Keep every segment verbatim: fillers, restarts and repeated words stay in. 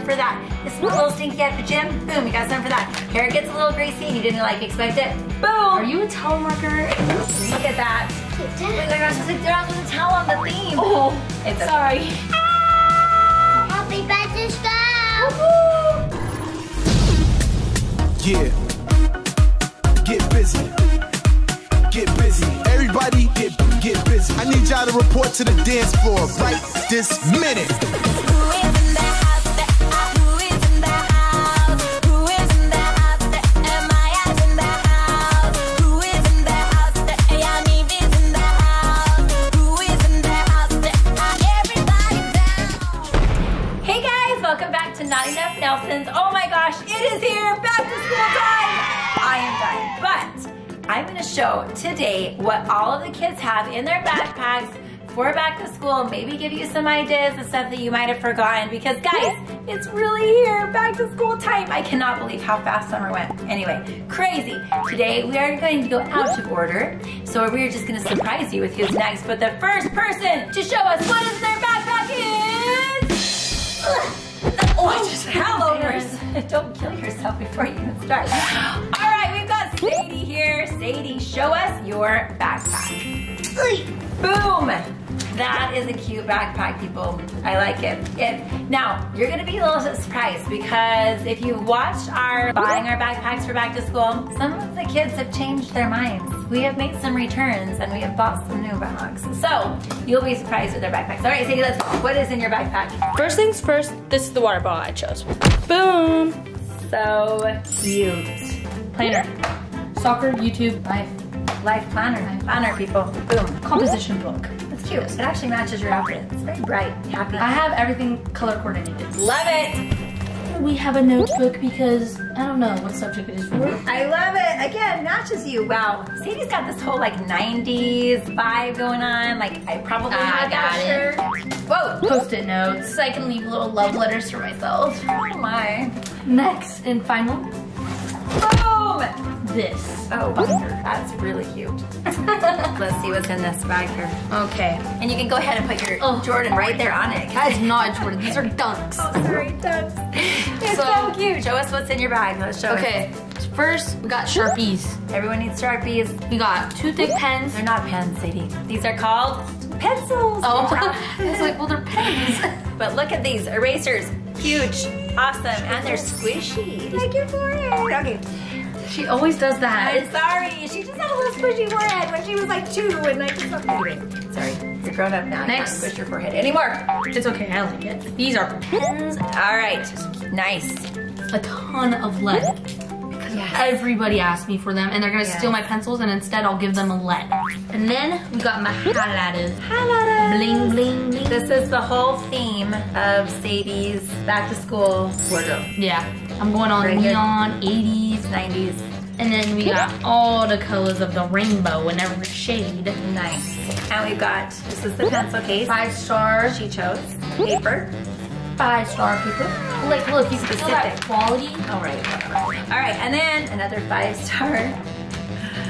something for that. This is a little stinky at the gym, boom, you got something for that. Hair gets a little greasy and you didn't like expect it, boom. Are you a towel marker? Look at that. They're not supposed to, they're not supposed to tell on the theme. Oh, it's sorry. Happy Badger's Day. Yeah, get busy. Get busy, everybody get, get busy. I need y'all to report to the dance floor right this minute. Who is in the house? Who is in the house? Who is in the house? Am I in the house? Who is in the house? NayVee is in the house. Who is in the house? Everybody down. Hey guys, welcome back to Not Enough Nelsons. Oh my gosh, it is here, back to school time. I am done, but I'm gonna show today what all of the kids have in their backpacks for back to school, maybe give you some ideas of stuff that you might have forgotten, because guys, it's really here, back to school time. I cannot believe how fast summer went. Anyway, crazy. Today, we are going to go out of order, so we're just gonna surprise you with who's next, but the first person to show us what is in their backpack is... Oh, I just fell over. Don't kill yourself before you even start. All right, we've got Sadie here. Sadie, show us your backpack. Boom! That is a cute backpack, people. I like it. If, now, you're gonna be a little surprised because if you watched our buying our backpacks for back to school, some of the kids have changed their minds. We have made some returns and we have bought some new backpacks. So, you'll be surprised with their backpacks. All right, Sadie, let's go. What is in your backpack? First things first, this is the water bottle I chose. Boom! So cute. Planner. Soccer, YouTube, life. Life planner, life planner, people. Boom. Composition book. It's cute. It actually matches your outfit. It's very bright, happy. I have everything color coordinated. Love it. We have a notebook because I don't know what subject it is for. I love it. Again, matches you. Wow. Sadie's got this whole like nineties vibe going on. Like I probably I have that shirt. Whoa. Post-it notes. So I can leave little love letters for myself. Oh my. Next and final. Boom. This. Oh, wonder. That's really cute. Let's see what's in this bag here. Okay. And you can go ahead and put your oh. Jordan right there on it. That is not a Jordan. These are dunks. Oh, sorry, dunks. It's so, so cute. Show us what's in your bag. Let's show okay. us. Okay. First, we got Sharpies. Everyone needs Sharpies. We got two thick pens. They're not pens, Sadie. These are called pencils. Oh, I was like, well, they're pens. But look at these. Erasers. Huge. Awesome. And they're squishy. Thank you for it. Okay. She always does that. I'm sorry. She just had a little squishy forehead when she was like two and I just something. Sorry, you're grown up now. Next. You can't squish your forehead anymore. It's okay, I like it. These are pens. All right, nice. A ton of lead. Because yes. everybody asked me for them and they're gonna yes. steal my pencils and instead I'll give them a lead. And then we got my highlighters. Highlighters. Bling, bling, bling. This is the whole theme of Sadie's back to school wardrobe. Yeah. I'm going on neon, eighties, nineties. And then we got all the colors of the rainbow in every shade. Nice. And we've got, this is the pencil case. Five star. She chose. Paper. Five star paper. Like, look, you can feel that quality. All right. All right, and then another five star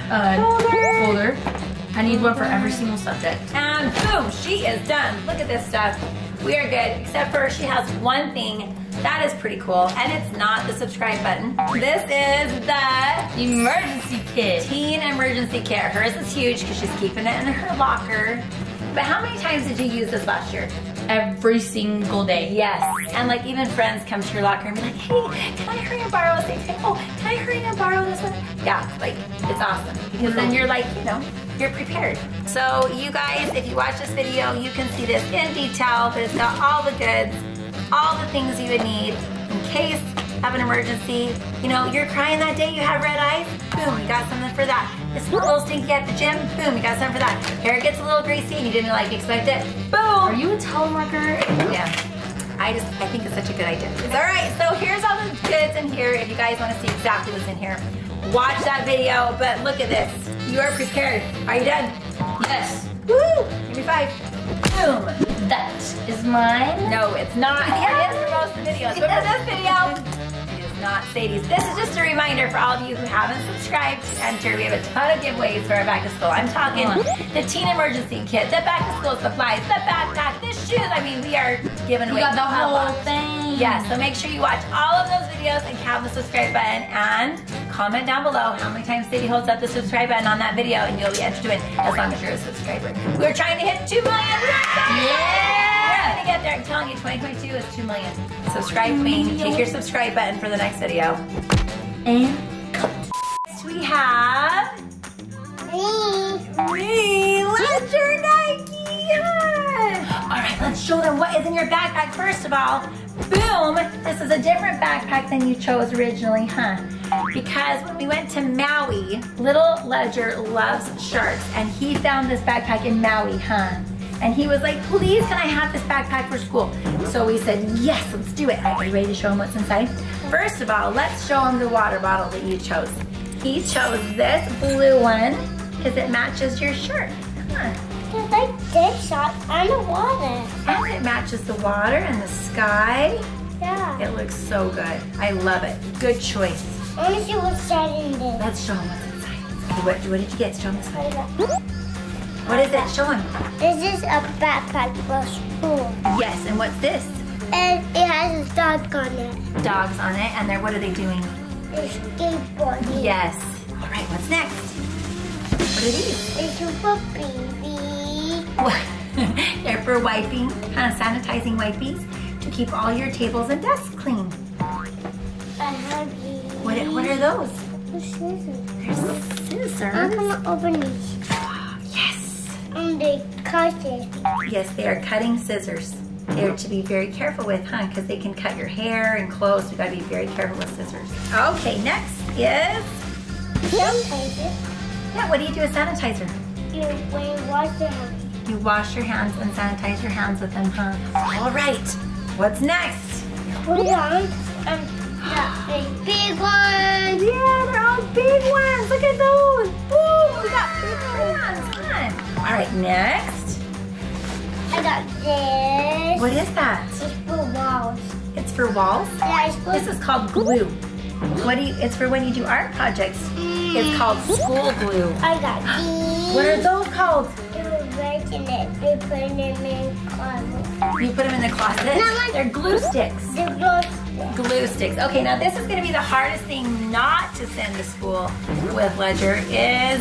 uh, folder. folder. I need one for every single subject. And boom, she is done. Look at this stuff. We are good, except for she has one thing. That is pretty cool, and it's not the subscribe button. This is the emergency kit. Teen emergency kit. Hers is huge because she's keeping it in her locker. But how many times did you use this last year? Every single day. Yes, and like even friends come to your locker and be like, hey, can I hurry and borrow this thing? Oh, can I hurry and borrow this one? Yeah, like it's awesome because then you're like, you know, you're prepared. So you guys, if you watch this video, you can see this in detail, but it's got all the goods. All the things you would need in case of an emergency. You know, you're crying that day, you have red eyes, boom, you got something for that. It's a little stinky at the gym, boom, you got something for that. Hair gets a little greasy and you didn't like expect it, boom. Are you a towel marker? Yeah, I just, I think it's such a good idea. All right, so here's all the goods in here if you guys wanna see exactly what's in here. Watch that video, but look at this. You are prepared. Are you done? Yes. Woo, give me five. Boom. That is mine. No, it's not. Yeah. It is for most of the videos. But for this video, it is not Sadie's. This is just a reminder for all of you who haven't subscribed to enter. We have a ton of giveaways for our back to school. I'm talking the teen emergency kit, the back to school supplies, the backpack, the shoes. I mean, we are giving away. We got the whole thing. Yes, so make sure you watch all of those videos and tap the subscribe button and comment down below how many times Sadie holds up the subscribe button on that video, and you'll be entered to it as long as you're a subscriber. We're trying to hit two million. Yeah! We're gonna get there. I'm telling you, twenty twenty-two is two million. Subscribe me. Take your subscribe button for the next video. And cut. Next we have me. Me. Ledger Nike. All right, let's show them what is in your backpack. First of all, boom, this is a different backpack than you chose originally, huh? Because when we went to Maui, little Ledger loves sharks, and he found this backpack in Maui, huh? And he was like, please, can I have this backpack for school? So we said, yes, let's do it. Are you ready to show him what's inside? First of all, let's show him the water bottle that you chose. He chose this blue one because it matches your shirt. Come on. Because I did shot on the water. And it matches the water and the sky. Yeah. It looks so good. I love it. Good choice. Let me see what's inside in there. Let's show him what's inside. Okay, what, what did you get? Show him what's inside. What is that? Show him. This is a backpack for school. Yes, and what's this? And it has a dog on it. Dogs on it, and they're, what are they doing? They're skateboarding. Yes. All right, what's next? What are these? It's a baby. They're for wiping, kind of sanitizing wipies to keep all your tables and desks clean. What, what are those? They're scissors. They're scissors. I'm going to open these. Yes. And they cut it. Yes, they are cutting scissors. They're to be very careful with, huh? Because they can cut your hair and clothes. You've got to be very careful with scissors. Okay, next is sanitizer. Yeah, what do you do with sanitizer? You, when you wash your hands. You wash your hands and sanitize your hands with them, huh? All right, what's next? Put it on. Um, yeah, big ones. Yeah, they're all big ones. Look at those. Woo, we got big ones. Come on. All right, next. I got this. What is that? It's for walls. It's for walls? Yeah, it's for... This is called glue. What do you, it's for when you do art projects. Mm. It's called school glue. I got these. What are those called? In it. They put them in the closet. You put them in the closet? No, they're glue sticks. They're glue sticks. Glue sticks. Okay, now this is going to be the hardest thing not to send to school with Ledger is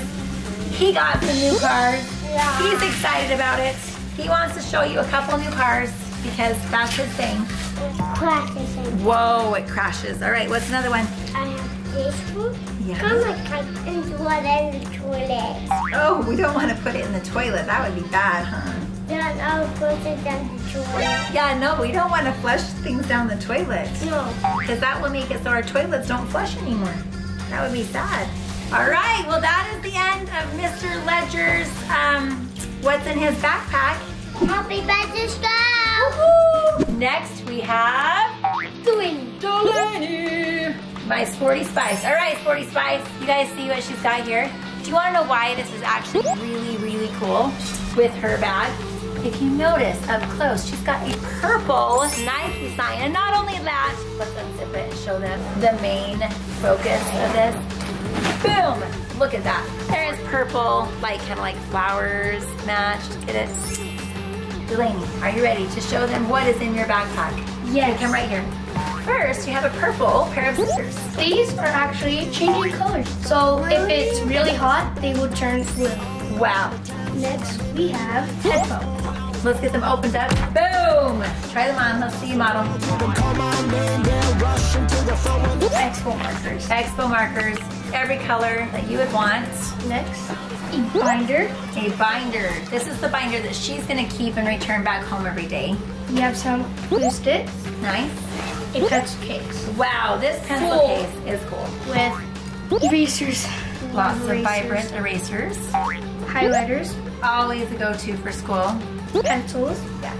he got some new cars. Yeah. He's excited about it. He wants to show you a couple new cars because that's his thing. It crashes. Whoa, it crashes. All right, what's another one? I have this one. Yeah. Come on, and do it in the toilet. Oh, we don't want to put it in the toilet. That would be bad, huh? Yeah, I'll flush it down the toilet. Yeah, no, we don't want to flush things down the toilet. No. Because that will make it so our toilets don't flush anymore. That would be sad. All right, well, that is the end of Mister Ledger's, um, what's in his backpack. Happy back to school! Next, we have... DeLayNee. DeLayNee. My Sporty Spice. All right, Sporty Spice, you guys see what she's got here? Do you want to know why this is actually really, really cool with her bag? If you notice up close, she's got a purple knife design. And not only that, let's unzip it and show them the main focus of this. Boom! Look at that. There is purple, like kind of like flowers matched. Get it? DeLayNee, are you ready to show them what is in your backpack? Yes. Okay, come right here. First, you have a purple pair of scissors. These are actually changing colors. So if it's really hot, they will turn blue. Wow. Next, we have headphones. Let's get them opened up. Boom! Try them on. Let's see you model. Expo markers. Expo markers. Every color that you would want. Next, a binder. A binder. This is the binder that she's going to keep and return back home every day. You have some glue sticks. Nice. It cuts cakes. Wow, this pencil cool. case is cool. With erasers. Lots erasers. of vibrant erasers. Highlighters. Always a go-to for school. Pencils. Yes.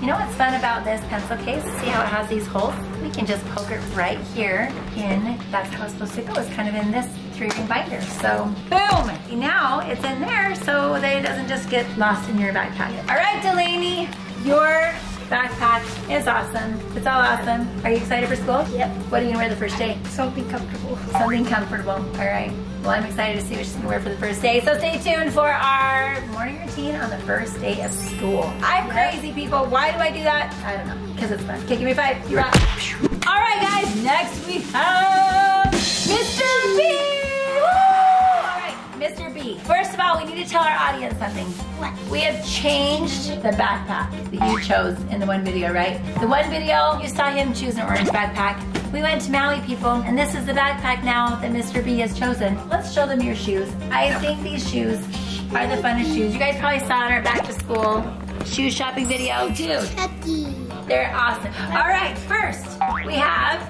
You know what's fun about this pencil case? See how it has these holes? We can just poke it right here in. That's how it's supposed to go. It's kind of in this three-ring binder. So, boom! Now it's in there so that it doesn't just get lost in your backpack. All right, DeLayNee, your backpack is awesome. It's all awesome. Are you excited for school? Yep. What are you gonna wear the first day? Something comfortable. Something comfortable. All right. Well, I'm excited to see what she's gonna wear for the first day. So stay tuned for our morning routine on the first day of school. I'm crazy, people. Why do I do that? I don't know. Because it's fun. Okay, give me five. You're up. All right, guys. Next we have Mister B. Mister B. First of all, we need to tell our audience something. What? We have changed the backpack that you chose in the one video, right? The one video, you saw him choose an orange backpack. We went to Maui, people, and this is the backpack now that Mister B has chosen. Let's show them your shoes. I think these shoes are the funnest shoes. You guys probably saw in our back to school shoe shopping video, too. They're awesome. All right, first, we have,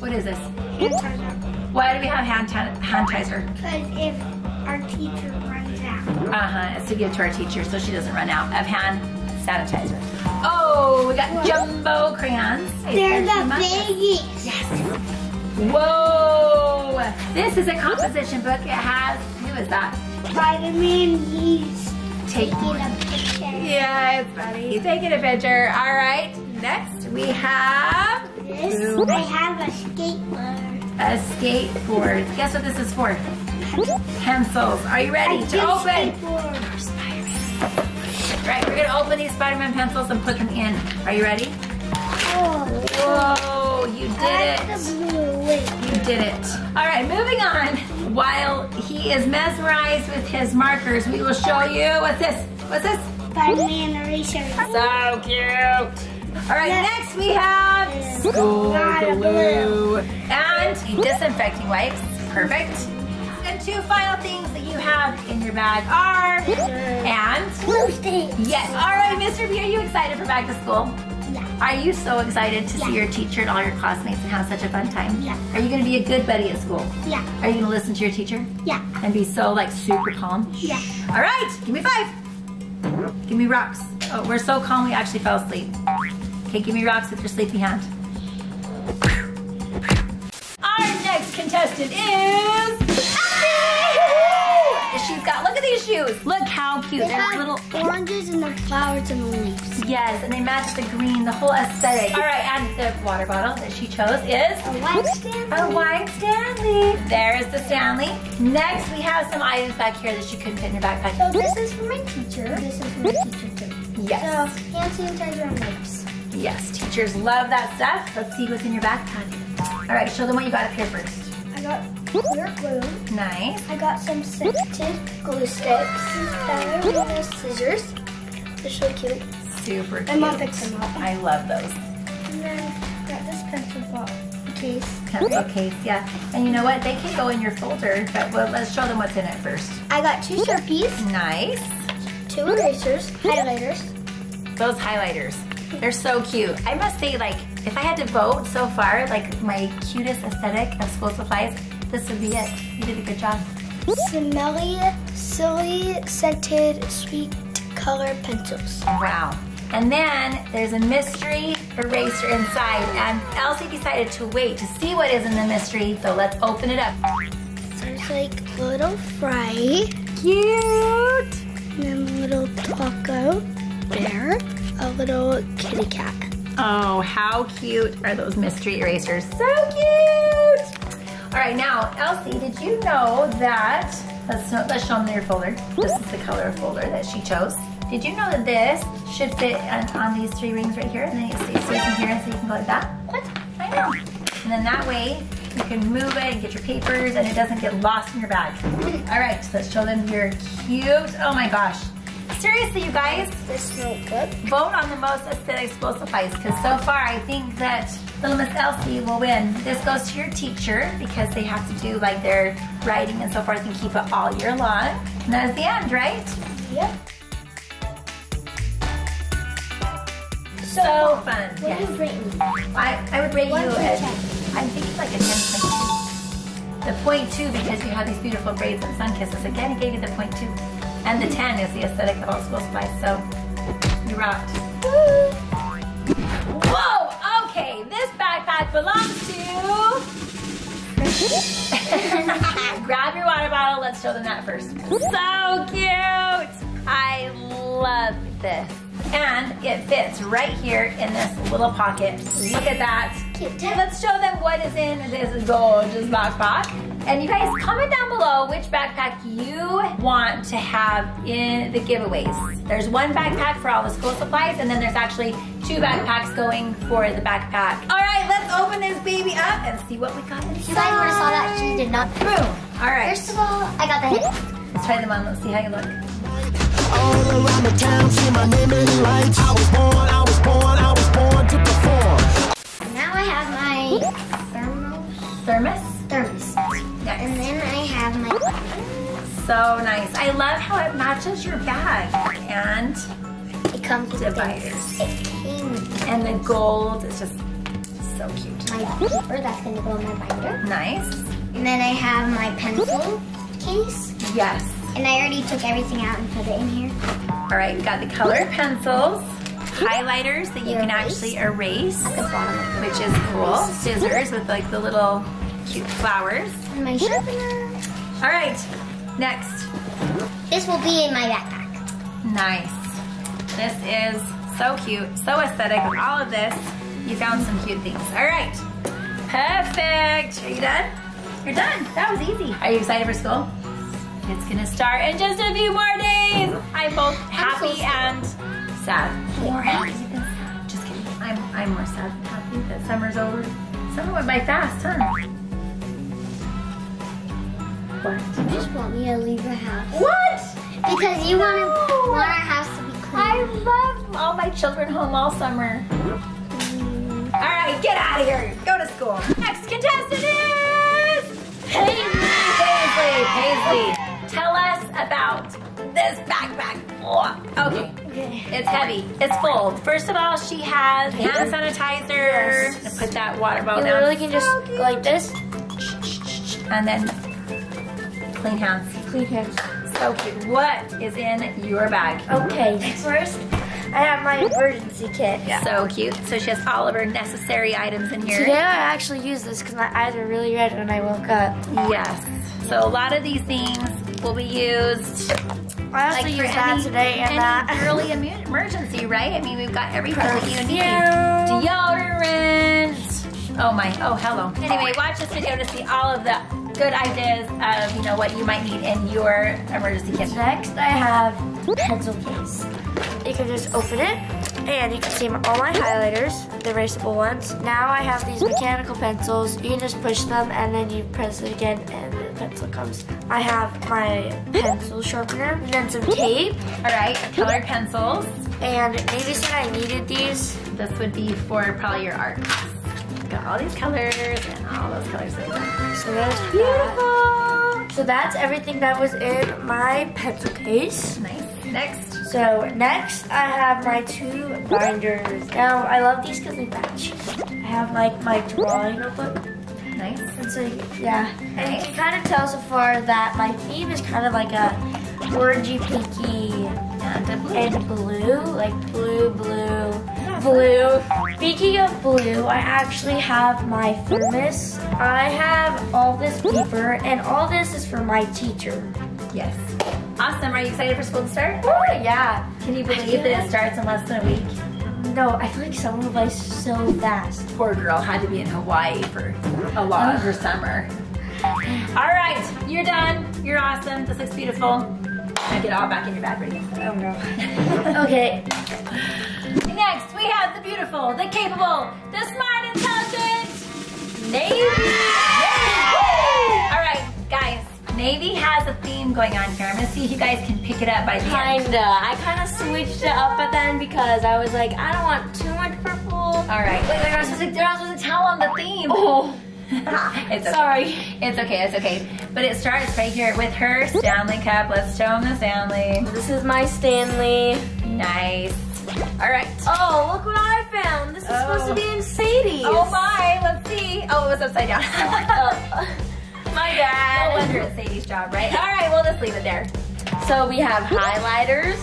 what is this? Hand sanitizer. Why do we have hand sanitizer? Because if our teacher runs out. Uh-huh, it's to give to our teacher so she doesn't run out of hand sanitizer. Oh, we got jumbo crayons. They're the biggest. Yes. Whoa. This is a composition book. It has, who is that? Vitamin Yeast. Taking a picture. Yeah, buddy. Taking a picture. All right, next we have. This. I have a skateboard. A skateboard. Guess what this is for? Pencils. Are you ready to open? Spider-Man. Right, we're gonna open these Spider-Man pencils and put them in. Are you ready? Oh. Whoa, you did it. You did it. All right, moving on. While he is mesmerized with his markers, we will show you, what's this? What's this? Spider-Man eraser. So cute. All right, next we have school glue and disinfecting wipes. Perfect. And two final things that you have in your bag are and glue sticks. Yes. All right, Mister B, are you excited for back to school? Yeah. Are you so excited to yeah. see your teacher and all your classmates and have such a fun time? Yeah. Are you going to be a good buddy at school? Yeah. Are you going to listen to your teacher? Yeah. And be so like super calm? Yeah. All right, give me five. Give me rocks. Oh, we're so calm we actually fell asleep. Okay, give me rocks with your sleepy hand. Our next contestant is. She's got, look at these shoes. Look how cute. There's little oranges and the flowers and the leaves. Yes, and they match the green, the whole aesthetic. All right, and the water bottle that she chose is? A white Stanley. A white Stanley. There's the Stanley. Next, we have some items back here that she couldn't fit in your backpack. So this is for my teacher. This is for my teacher too. Yes. So hand sanitizer and wipes. Yes, teachers love that stuff. Let's see what's in your backpack. All right, show them what you got up here first. I got clear glue. Nice. I got some scented glue sticks. Those scissors. They're so cute. Super cute. My mom picked them up. I love those. And then I got this pencil box case. Pencil case, yeah. And you know what? They can go in your folder, but well, let's show them what's in it first. I got two Sharpies. Nice. Two erasers. Highlighters. Those highlighters. They're so cute. I must say, like, if I had to vote so far, like my cutest aesthetic of school supplies, this would be it. You did a good job. Smelly, silly, scented, sweet color pencils. Wow. And then there's a mystery eraser inside, and ElleCee decided to wait to see what is in the mystery, so let's open it up. There's like little fry. Cute. And then little taco there. A little kitty cat. Oh, how cute are those mystery erasers? So cute! All right, now, ElleCee, did you know that, let's, let's show them your folder. This is the color folder that she chose. Did you know that this should fit on, on these three rings right here? And then you can see it from here, so you can go like that. What? I know. And then that way, you can move it and get your papers, and it doesn't get lost in your bag. All right, so let's show them your cute, oh my gosh. Seriously, you guys, this notebook. Vote on the most aesthetic school supplies, because so far I think that Little Miss ElleCee will win. This goes to your teacher, because they have to do like their writing and so forth and keep it all year long. And that is the end, right? Yep. So, so fun. What yes. would you rate me? I, I would rate One you as, I think it's like a ten point two. The point two, because you have these beautiful braids and sun kisses. Again, it gave you the point two. And the ten is the aesthetic of all school supplies, so you rocked. Woo. Whoa, okay, this backpack belongs to... Grab your water bottle, let's show them that first. So cute! I love this. And it fits right here in this little pocket. Look at that. Cute. Let's show them what is in this gorgeous backpack. And you guys, comment down below which backpack you want to have in the giveaways. There's one backpack for all the school supplies, and then there's actually two backpacks going for the backpack. All right, let's open this baby up and see what we got inside. You guys already saw that she did not move. All right. First of all, I got the hip. Let's try them on. Let's see how you look. All around the town, see my name in the lights. I was born, I was born, I was born to perform. Now I have my thermos. Thermos? Thermos. Nice. And then I have my... So nice. I love how it matches your bag. And... It comes with dividers. It came with And the gold is just so cute. My paper, that's going to go in my binder. Nice. And then I have my pencil case. Yes. And I already took everything out and put it in here. All right, we got the colored pencils. Highlighters that you can actually erase. At the bottom of the which is cool. Scissors with like the little... cute flowers. And my sharpener. All right, next. This will be in my backpack. Nice. This is so cute, so aesthetic. With all of this, you found some cute things. All right, perfect. Are you done? You're done. That was easy. Are you excited for school? It's gonna start in just a few more days. I'm both happy I'm so and sad. More happy than sad. Just kidding. I'm I'm more sad than happy that summer's over. Summer went by fast, huh? What? You just want me to leave your house. What? Because you no. want, to, want our house to be clean. I love all my children home all summer. Mm. All right, get out of here. Go to school. Next contestant is... PaisLee, PaisLee, PaisLee. Tell us about this backpack. Okay. okay, it's heavy. It's full. First of all, she has hand sanitizer. Yes. I'm gonna put that water bottle down. You literally can just so go like this. And then... Clean hands. Clean hands. So cute. What is in your bag? Okay, first I have my emergency kit. Yeah. So cute. So she has all of her necessary items in here. Today I actually used this because my eyes were really red when I woke up. Yes. So a lot of these things will be used. I also like used that any, today and any that. Early emergency, right? I mean, we've got everything that you need. Deodorant. Oh my. Oh, hello. Anyway, watch this video to see all of the good ideas of, you know, what you might need in your emergency kit. Next, I have a pencil case. You can just open it, and you can see all my highlighters, the erasable ones. Now I have these mechanical pencils. You can just push them, and then you press it again, and the pencil comes. I have my pencil sharpener, and then some tape. All right, color pencils. And NayVee said I needed these. This would be for probably your art. Got all these colors and all those colors. So that's beautiful. So that's everything that was in my pencil case. Nice. Next. So next I have my two binders. Now I love these because they match. I have like my drawing notebook. Nice. And so yeah. Nice. And you can kind of tell so far that my theme is kind of like a orangey pinky and blue. and blue, like blue, blue. Blue. Speaking of blue, I actually have my thermos. I have all this paper, and all this is for my teacher. Yes. Awesome. Are you excited for school to start? Oh, yeah. Can you believe that like... it starts in less than a week? No, I feel like summer flies so fast. Poor girl had to be in Hawaii for a lot of her summer. All right, you're done. You're awesome. This looks beautiful. Now get all back in your bag right now. Oh, no. Okay. Next, we have the beautiful, the capable, the smart, intelligent, NayVee. All right, guys, NayVee has a theme going on here. I'm gonna see if you guys can pick it up by the end. Kinda. I kinda switched it up at the end because I was like, I don't want too much purple. All right. Wait, they're not supposed to, they're not supposed to tell them the theme. Oh. It's okay. Sorry. It's okay, it's okay. But it starts right here with her Stanley cup. Let's show them the Stanley. This is my Stanley. Nice. All right. Oh, look what I found. This is oh. supposed to be in Sadie's. Oh my, let's see. Oh, it was upside down. My bad. No wonder it's Sadie's job, right? All right, well, let's leave it there. So we have highlighters,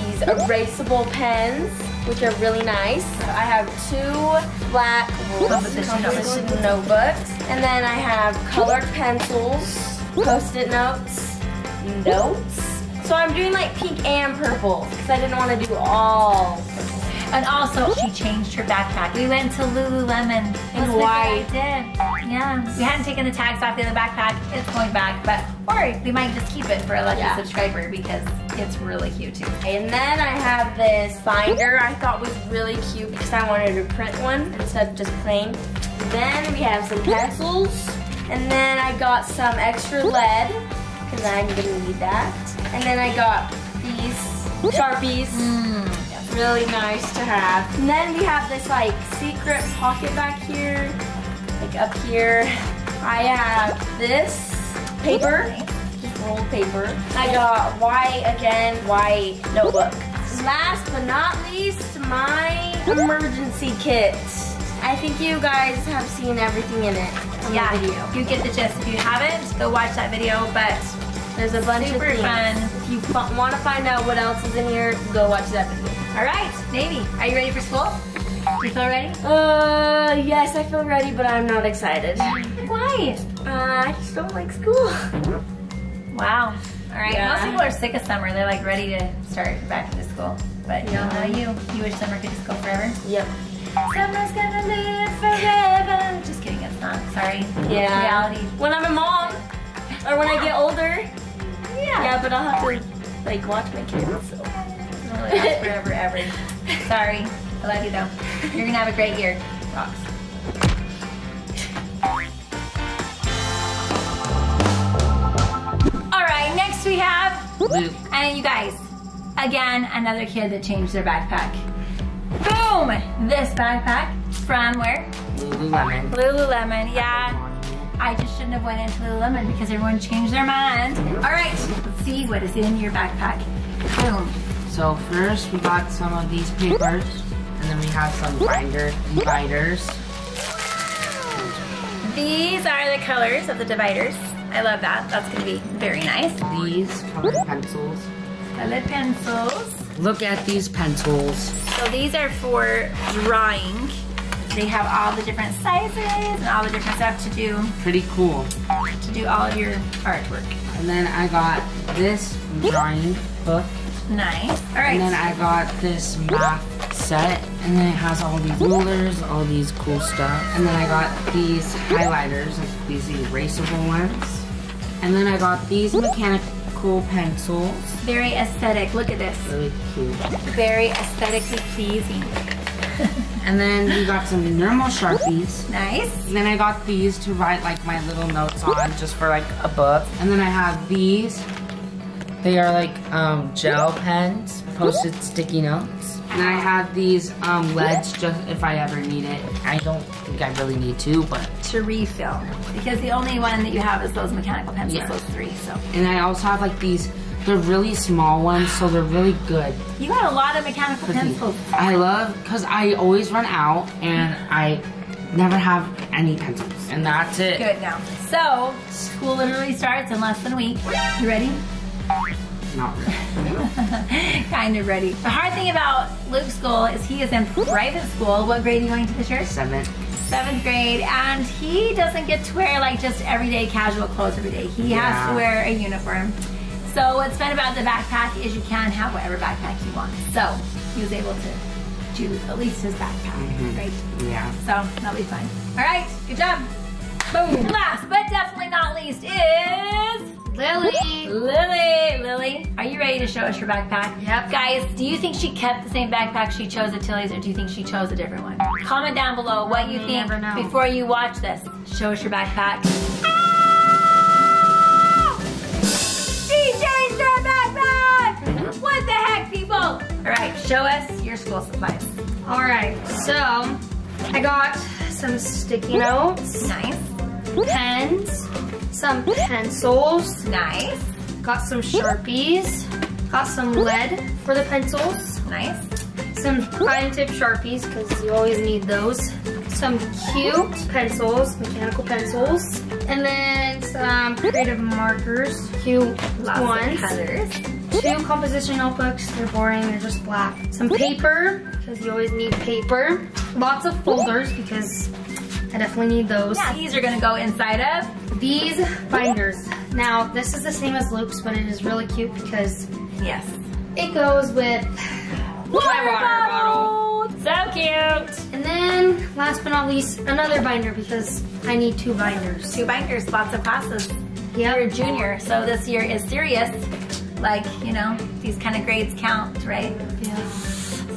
these erasable pens, which are really nice. I have two black composition notebooks. notebooks. And then I have colored pencils, post-it notes, notes. So I'm doing like pink and purple because I didn't want to do all purple. And also, she changed her backpack. We went to Lululemon in Hawaii. Yeah. We hadn't taken the tags off the other backpack. It's going back, but or we might just keep it for a lucky yeah. subscriber because it's really cute too. And then I have this binder I thought was really cute because I wanted to print one instead of just plain. Then we have some pencils. And then I got some extra lead because I'm gonna need that. And then I got these Sharpies. Mm. Really nice to have. And then we have this like secret pocket back here, like up here. I have this paper, just rolled paper. I got white again, white notebook. Last but not least, my emergency kit. I think you guys have seen everything in it on yeah, the video. You get the gist. If you haven't, go watch that video. But there's a bunch super of things. Fun. If you want to find out what else is in here, go watch that video. All right, NayVee, are you ready for school? Do you feel ready? Uh, yes, I feel ready, but I'm not excited. Why? Uh, I just don't like school. Wow. All right, yeah. Most people are sick of summer. They're like ready to start back into school. But yeah. you know you. You wish summer could just go forever? Yep. Summer's gonna live forever. Just kidding, it's not. Sorry. Yeah. Reality. When I'm a mom, or when yeah. I get older. Yeah. Yeah, but I'll have to like watch my kids, so. Really forever, ever. Sorry. I love you though. You're gonna have a great year. Rocks. Alright, next we have Luke. And you guys, again, another kid that changed their backpack. Boom! This backpack from where? Lululemon. Lululemon, yeah. I just shouldn't have went into Lululemon because everyone changed their mind. Alright, let's see what is in your backpack. Boom. So first we got some of these papers, and then we have some binder dividers. These are the colors of the dividers. I love that. That's gonna be very nice. These colored pencils. Colored pencils. Look at these pencils. So these are for drawing. They have all the different sizes and all the different stuff to do. Pretty cool. To do all of your artwork. And then I got this drawing book. Nice. All right. And then I got this math set, and then it has all these rulers, all these cool stuff. And then I got these highlighters, like these erasable ones. And then I got these mechanical pencils. Very aesthetic. Look at this. Really cute. Very aesthetically pleasing. And then we got some normal Sharpies. Nice. And then I got these to write like my little notes on, just for like a book. And then I have these. They are like um, gel pens, post-it sticky notes. And I have these um, leads just if I ever need it. I don't think I really need to, but. To refill, because the only one that you have is those mechanical pencils, yeah. those three, so. And I also have like these, they're really small ones, so they're really good. You got a lot of mechanical Pretty. pencils. I love, because I always run out and I never have any pencils. And that's it. Good now. So, school literally starts in less than a week. You ready? Not really. Kind of ready. The hard thing about Luke's school is he is in private school. What grade are you going to this year? Seventh. Seventh grade, and he doesn't get to wear like just everyday casual clothes every day. He yeah. has to wear a uniform. So what's fun about the backpack is you can have whatever backpack you want. So he was able to choose at least his backpack, mm-hmm. right? Yeah. So that'll be fun. All right, good job. Boom. Last but definitely not least is Lily. Lily. Lily, are you ready to show us your backpack? Yep. Guys, do you think she kept the same backpack she chose at Tilly's, or do you think she chose a different one? Comment down below what you think before you watch this. Show us your backpack. Ah! She changed her backpack! What the heck, people? All right, show us your school supplies. All right, so I got some sticky notes. Nice. Pens. Some pencils. Nice. Got some Sharpies. Got some lead for the pencils. Nice. Some fine tip Sharpies, because you always need those. Some cute pencils, mechanical pencils. And then some creative markers. Cute Lots ones. Of colors. Two composition notebooks. They're boring, they're just black. Some paper, because you always need paper. Lots of folders, because I definitely need those. Yeah, these are gonna go inside of these binders. Now, this is the same as Luke's, but it is really cute because yes, it goes with water my water bottle. bottle. last but not least, another binder because I need two binders. Two binders, lots of classes. Yep. You're a junior, so this year is serious. Like, you know, these kind of grades count, right? Yeah.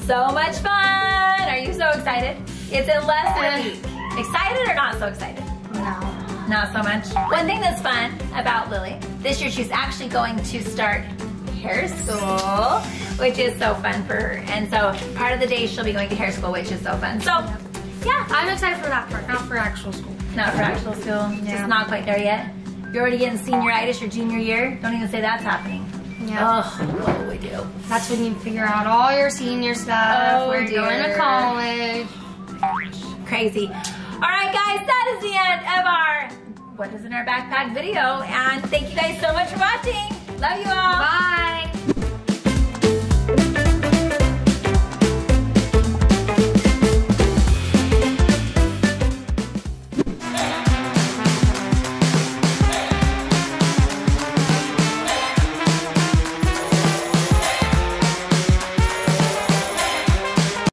So much fun! Are you so excited? It's in less than a week. Excited or not so excited? No. Not so much. One thing that's fun about Lily, this year she's actually going to start hair school, which is so fun for her. And so part of the day she'll be going to hair school, which is so fun. So, yeah. I'm excited for that part, not for actual school. Not for actual school. Yeah. Just not quite there yet. You're already getting senioritis your junior year. Don't even say that's happening. Yeah. Oh, what do we do? That's when you figure out all your senior stuff. Oh, we're going to college. Crazy. All right, guys, that is the end of our What Is in Our Backpack video, and thank you guys so much for watching. Love you all. Bye.